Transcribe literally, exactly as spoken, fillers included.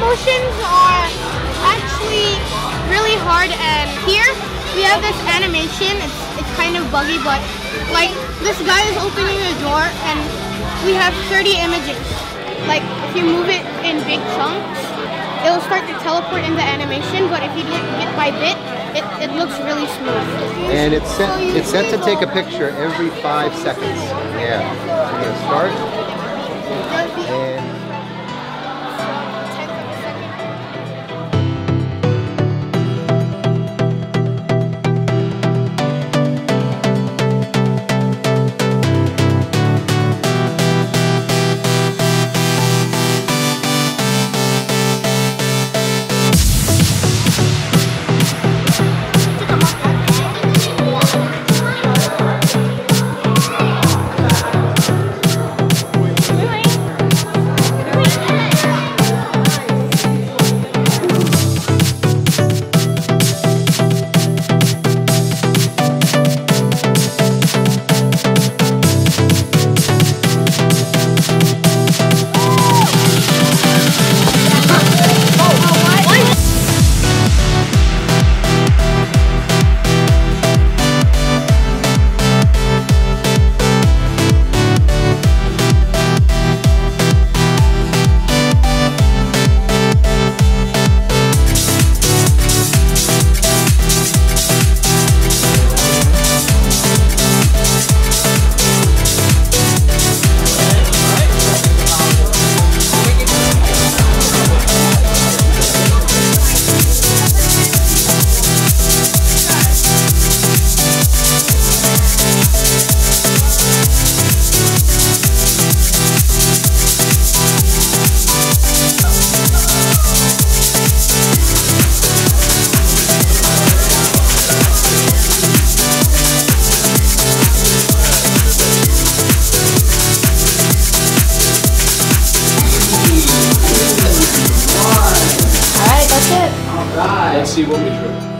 motions are actually really hard, and here we have this animation. It's, it's kind of buggy, but like this guy is opening a door and we have thirty images. Like if you move it in big chunks, it'll start to teleport in the animation, but if you do it bit by bit, It, it looks really smooth. And it's set, so it's set to take a picture every five seconds. Yeah. So we're going to start. And let's see what we drew.